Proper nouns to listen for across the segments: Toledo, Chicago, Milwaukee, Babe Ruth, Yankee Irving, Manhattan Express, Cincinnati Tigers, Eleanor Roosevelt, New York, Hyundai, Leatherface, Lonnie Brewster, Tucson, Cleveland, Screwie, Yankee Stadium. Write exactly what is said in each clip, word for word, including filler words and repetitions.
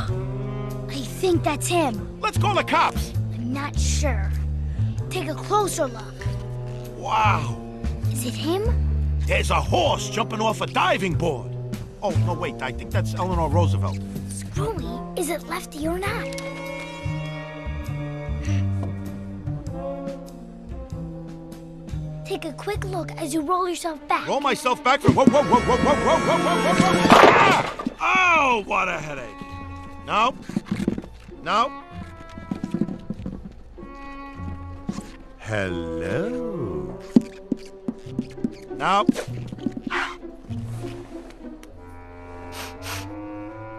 I think that's him. Let's call the cops. I'm not sure. Take a closer look. Wow. Is it him? There's a horse jumping off a diving board. Oh, no, wait. I think that's Eleanor Roosevelt. Screwie, is it Lefty or not? Take a quick look as you roll yourself back. Roll myself back from... Whoa, whoa, whoa, whoa, whoa, whoa, whoa, whoa, whoa, whoa. Ah! Oh, what a headache. No. No. Hello. No.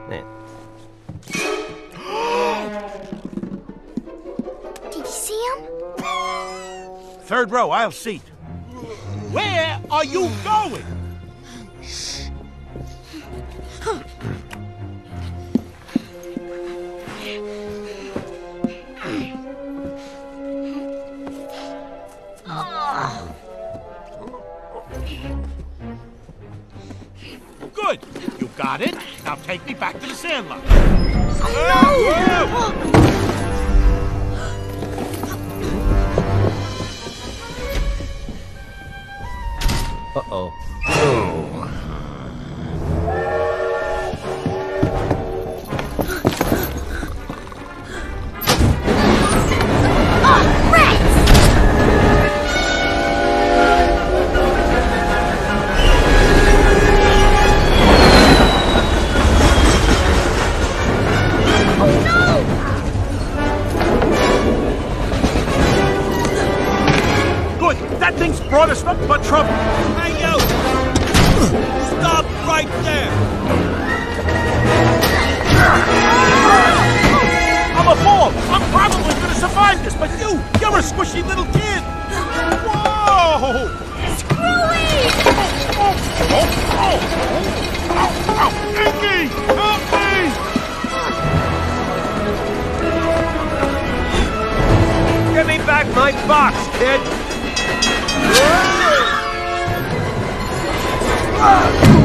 Did you see him? Third row, aisle seat. Where are you going? Shh. Good. You got it. Now take me back to the sand lot. Oh, no! Oh, oh. Uh-oh. Oh, rats! Oh, no! Good. That thing's brought us nothing but trouble. I'm probably gonna survive this, but you, you're a squishy little kid! Whoa! Screwy! Oh, oh, oh, oh! Ow, ow! Yankee! Help me! Give me back my box, kid! Oh! Huh?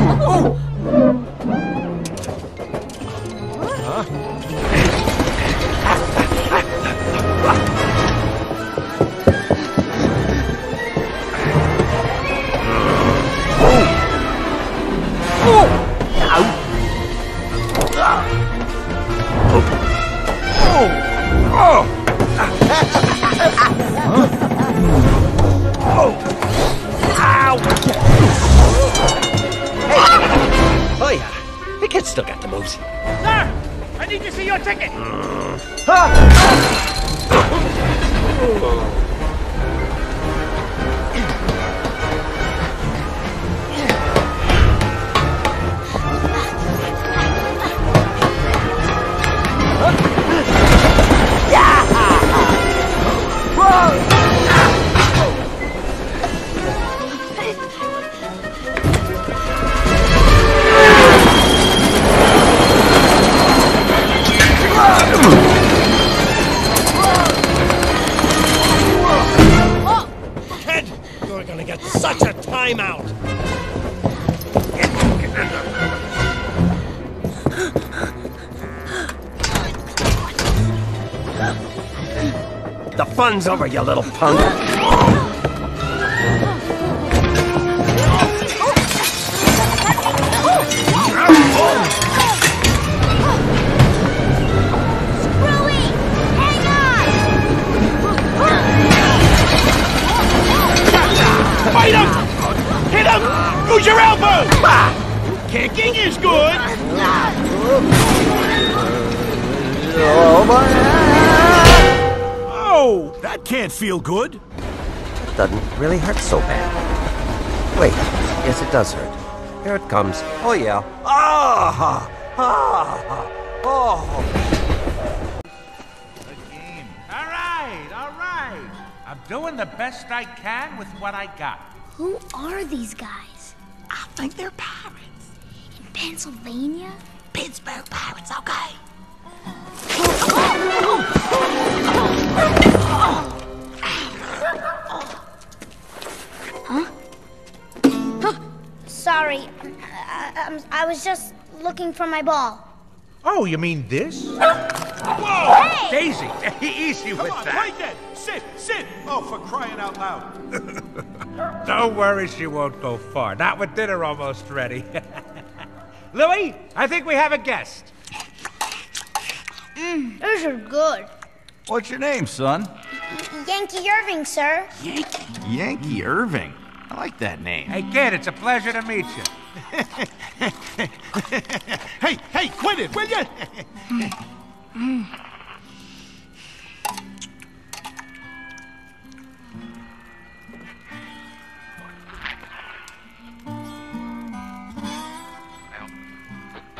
Fun's over, you little punk. Screwy! Hang on! Fight him! Hit him! Use your elbow! Kicking is good! Oh, my... Oh, that can't feel good. It doesn't really hurt so bad. Wait, yes it does hurt. Here it comes. Oh yeah. Ah! Ah! Oh! Good game. All right, all right. I'm doing the best I can with what I got. Who are these guys? I think they're pirates. In Pennsylvania? Pittsburgh Pirates, okay. Huh? Huh? Sorry, I, I, I was just looking for my ball. Oh, you mean this? Whoa! Hey! Daisy, easy Come with on, that. Right then. Sit, sit. Oh, for crying out loud. Don't worry, she won't go far. Not with dinner almost ready. Louis, I think we have a guest. Mmm, those are good. What's your name, son? Yankee Irving, sir. Yankee? Yankee Irving? I like that name. Hey, kid, it's a pleasure to meet you. Hey, hey, quit it, will ya? Mm.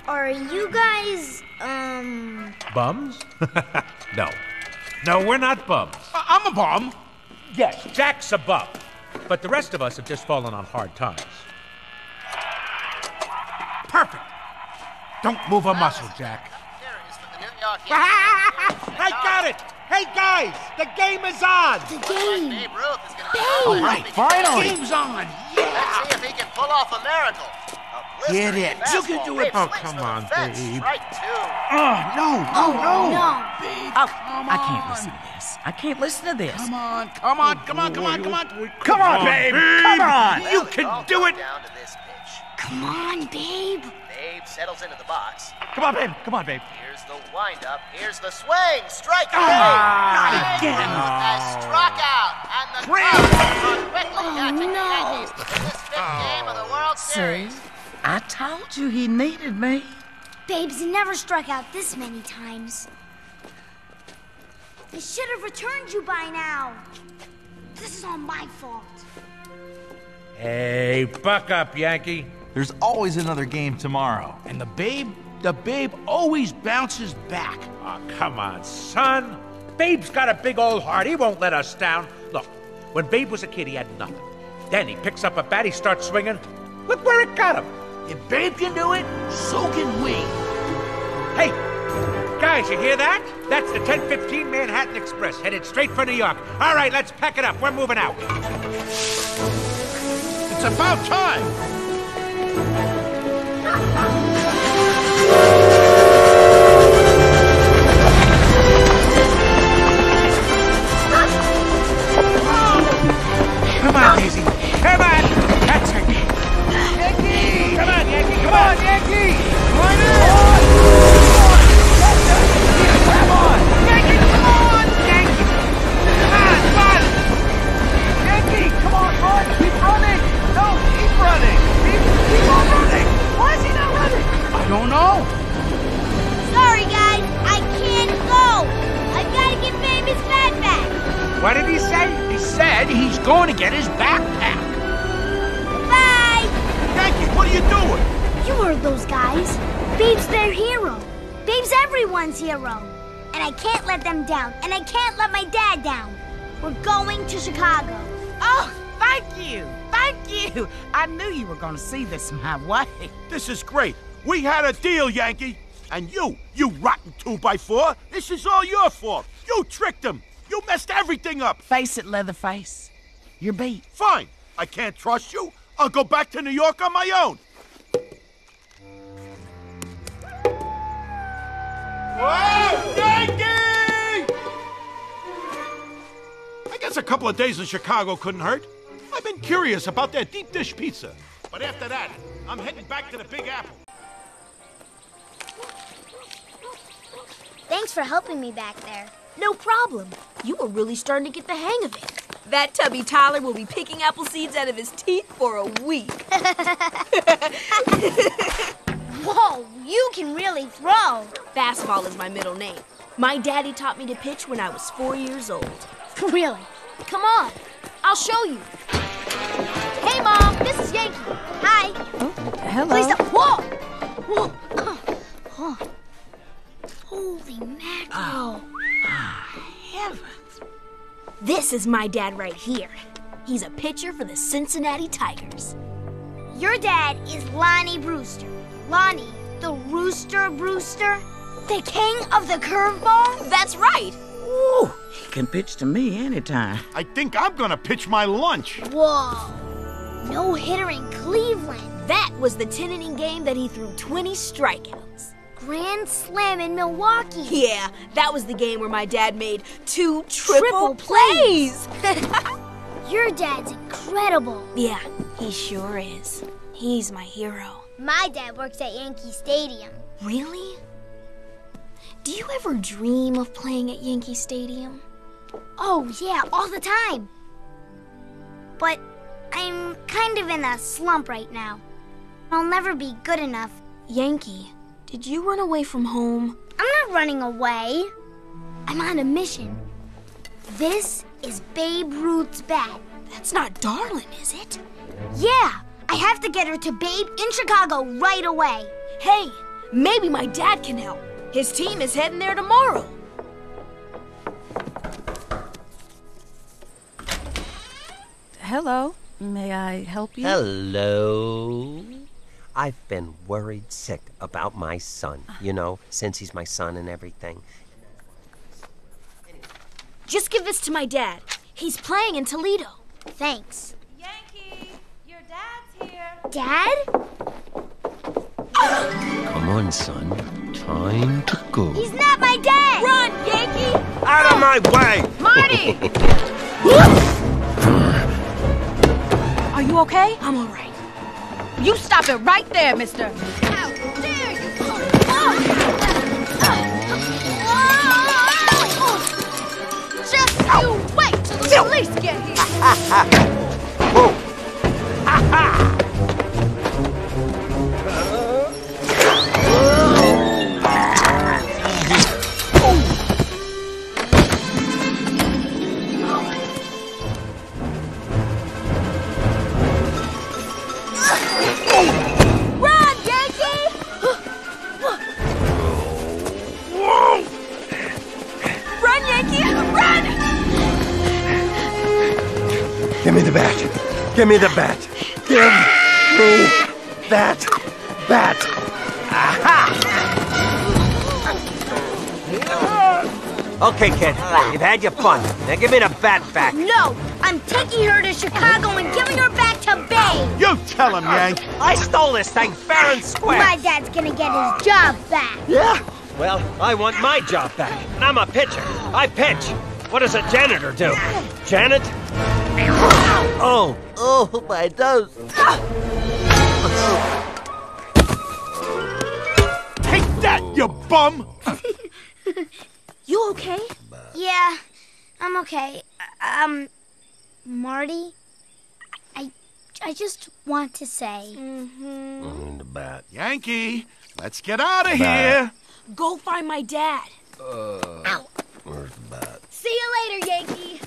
Are you guys, um... bums? No. No, we're not bums. I I'm a bum. Yes, Jack's a bum. But the rest of us have just fallen on hard times. Perfect. Don't move a muscle, Jack. I got it! Hey, guys! The game is on! The game! Babe Ruth is going to be all right, finally! The game's on! Yeah. Let's see if he can pull off a miracle. A Get it. You can do it. Oh, come on, Babe. Right oh, no, no, no. no. Babe, oh, come on. I can't listen to this. I can't listen to this. Come on, come on, come on, come on, come on. Come on, Babe. Come on. Well, you can do it. Down to this pitch. Come on, Babe. Babe settles into the box. Come on, Babe. Come on, Babe. Here's the windup. Here's the swing. Strike, Babe. Oh, not again. Oh. Struck out. And the crowd quickly catching the Yankees in this fifth game of the World Series. I told you he needed me. Babe's never struck out this many times. They should have returned you by now. This is all my fault. Hey, buck up, Yankee. There's always another game tomorrow. And the Babe, the Babe always bounces back. Oh, come on, son. Babe's got a big old heart. He won't let us down. Look, when Babe was a kid, he had nothing. Then he picks up a bat, he starts swinging. Look where it got him. If Babe can do it, so can we. Hey, guys, you hear that? That's the ten fifteen Manhattan Express headed straight for New York. All right, let's pack it up. We're moving out. It's about time. Chicago. Oh, thank you. Thank you. I knew you were going to see this my way. This is great. We had a deal, Yankee. And you, you rotten two by four, this is all your fault. You tricked them. You messed everything up. Face it, Leatherface. You're beat. Fine. I can't trust you. I'll go back to New York on my own. Whoa, Yankee! A couple of days in Chicago couldn't hurt. I've been curious about their deep dish pizza. But after that, I'm heading back to the Big Apple. Thanks for helping me back there. No problem. You were really starting to get the hang of it. That tubby Tyler will be picking apple seeds out of his teeth for a week. Whoa, you can really throw. Fastball is my middle name. My daddy taught me to pitch when I was four years old. Really? Come on. I'll show you. Hey, Mom. This is Yankee. Hi. Oh, hello. Please don't. Whoa! Whoa. Oh. Oh. Holy mackerel. Oh. Oh, heavens. This is my dad right here. He's a pitcher for the Cincinnati Tigers. Your dad is Lonnie Brewster. Lonnie, the Rooster Brewster? The king of the curveball? That's right. Ooh, he can pitch to me anytime. I think I'm gonna pitch my lunch. Whoa. No hitter in Cleveland. That was the ten inning game that he threw twenty strikeouts. grand slam in Milwaukee. Yeah, that was the game where my dad made two triple, triple plays. plays. Your dad's incredible. Yeah, he sure is. He's my hero. My dad works at Yankee Stadium. Really? Do you ever dream of playing at Yankee Stadium? Oh, yeah, all the time. But I'm kind of in a slump right now. I'll never be good enough. Yankee, did you run away from home? I'm not running away. I'm on a mission. This is Babe Ruth's bat. That's not Darlin', is it? Yeah, I have to get her to Babe in Chicago right away. Hey, maybe my dad can help. His team is heading there tomorrow. Hello. May I help you? Hello. I've been worried sick about my son, you know, since he's my son and everything. Just give this to my dad. He's playing in Toledo. Thanks. Yankee, your dad's here. Dad? Come on, son. Time to go. He's not my dad! Run, Yankee! Out of my way! Marty! Are you okay? I'm all right. You stop it right there, mister. How dare you! Just you wait till the police get here. Give me the bat. Give me the bat. Give me that bat. Aha! Okay, kid. You've had your fun. Now give me the bat back. No! I'm taking her to Chicago and giving her back to Babe. You tell him, Yank. I stole this thing fair and square. My dad's gonna get his job back. Yeah? Well, I want my job back. And I'm a pitcher. I pitch. What does a janitor do? Janet? Oh, oh, my nose. Take that, you bum! You okay? Yeah, I'm okay. Um, Marty, I, I just want to say... Mm-hmm. Mm, the bat. Yankee, let's get out of here! Go find my dad. Uh, Ow. Where's the bat? See you later, Yankee.